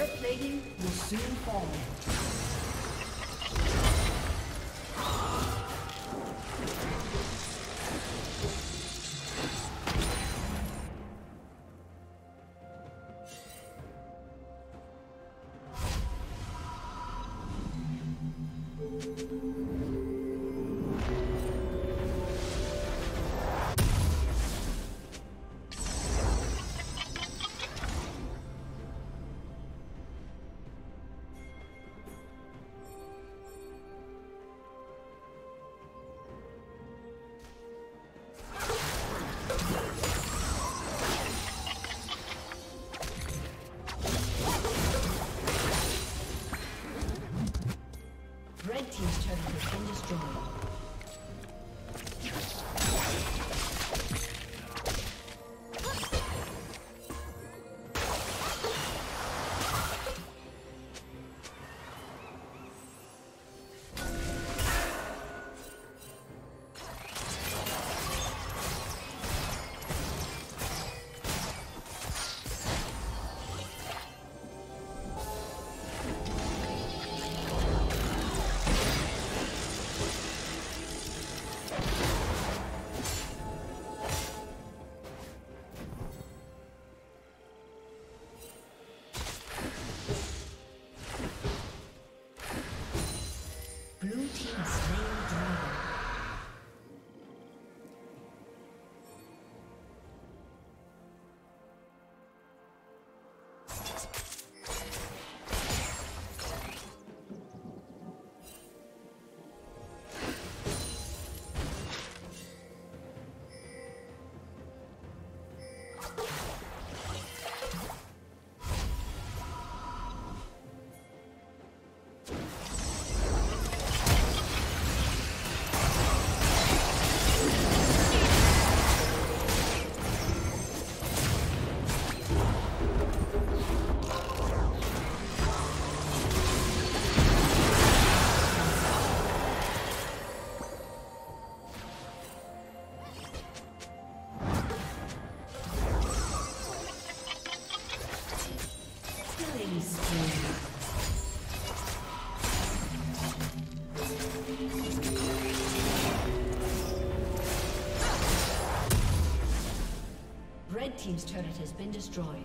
Turret plating will soon fall. Red team's turret has been destroyed.